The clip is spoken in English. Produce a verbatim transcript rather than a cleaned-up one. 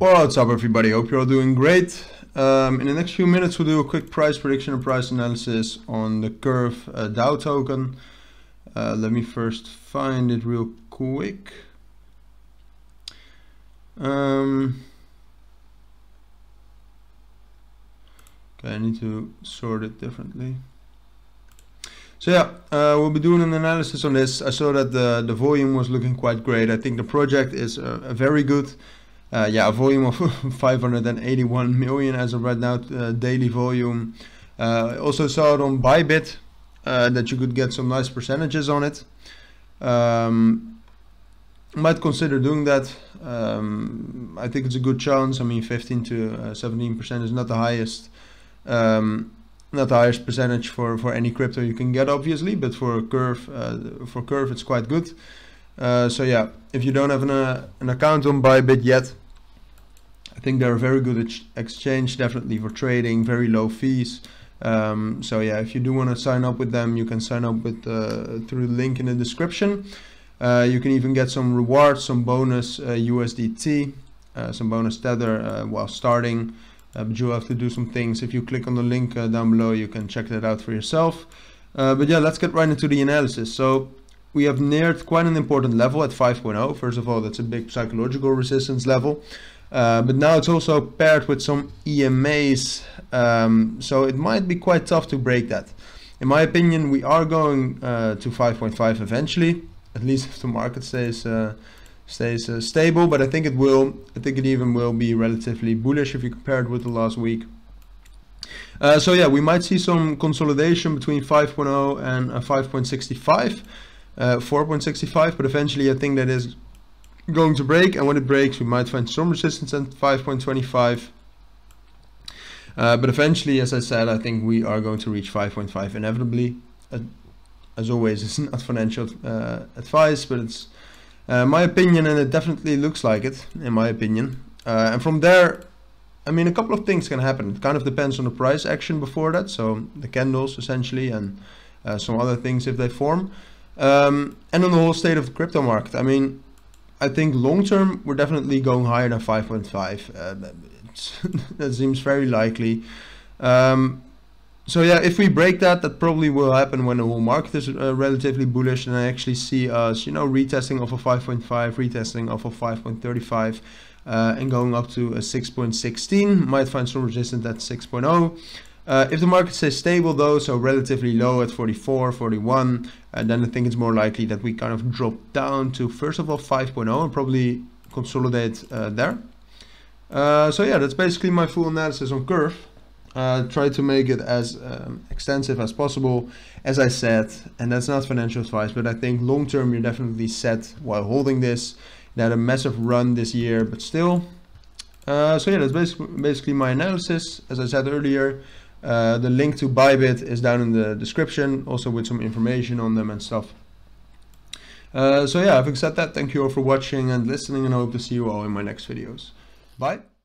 What's up, everybody? Hope you're all doing great. Um, in the next few minutes, we'll do a quick price prediction and price analysis on the Curve uh, DAO token. Uh, let me first find it real quick. Um, okay, I need to sort it differently. So yeah, uh, we'll be doing an analysis on this. I saw that the, the volume was looking quite great. I think the project is a, a very good. Uh, yeah, a volume of five hundred eighty-one million as of right now, uh, daily volume. Uh, I also saw it on Bybit, uh, that you could get some nice percentages on it. Um, might consider doing that. Um, I think it's a good chance. I mean, fifteen to seventeen percent is not the highest. Um, Not the highest percentage for, for any crypto you can get, obviously, but for a Curve, uh, for Curve, it's quite good. Uh, so yeah, if you don't have an, uh, an account on Bybit yet, I think they're a very good ex exchange, definitely for trading, very low fees. Um, so yeah, if you do want to sign up with them, you can sign up with uh, through the link in the description. Uh, you can even get some rewards, some bonus uh, U S D T, uh, some bonus tether uh, while starting. Uh, but you'll have to do some things. If you click on the link uh, down below, you can check that out for yourself. Uh, but yeah, let's get right into the analysis. So we have neared quite an important level at five point oh. First of all, that's a big psychological resistance level. Uh, but now it's also paired with some E M As. Um, so it might be quite tough to break that. In my opinion, we are going uh, to five point five eventually, at least if the market stays uh, stays uh, stable, but I think it will, I think it even will be relatively bullish if you compare it with the last week. Uh, so yeah, we might see some consolidation between five point oh and uh, five point six five, uh, four point six five, but eventually I think that is going to break, and when it breaks we might find some resistance at five point two five. Uh, but eventually, as I said, I think we are going to reach five point five inevitably. Uh, as always, it's not financial uh, advice, but it's Uh, my opinion, and it definitely looks like it, in my opinion. Uh, and from there, I mean, a couple of things can happen. It kind of depends on the price action before that, so the candles essentially, and uh, some other things if they form, um, and on the whole state of the crypto market. I mean, I think long term we're definitely going higher than five point five. Uh, that, that seems very likely. Um, So yeah, if we break that, that probably will happen when the whole market is uh, relatively bullish, and I actually see us, you know, retesting off of five point five, retesting off of five point three five, uh, and going up to a six point one six. Might find some resistance at six point oh. Uh, if the market stays stable though, so relatively low at forty-four, forty-one, uh, then I think it's more likely that we kind of drop down to, first of all, five point oh, and probably consolidate uh, there. Uh, so yeah, that's basically my full analysis on Curve. Uh, try to make it as um, extensive as possible, as I said, and that's not financial advice, but I think long term you're definitely set while holding this. It had a massive run this year, but still. Uh, so yeah, that's basically, basically my analysis. As I said earlier, uh, the link to Bybit is down in the description, also with some information on them and stuff. Uh, so yeah, having said that, thank you all for watching and listening, and I hope to see you all in my next videos. Bye!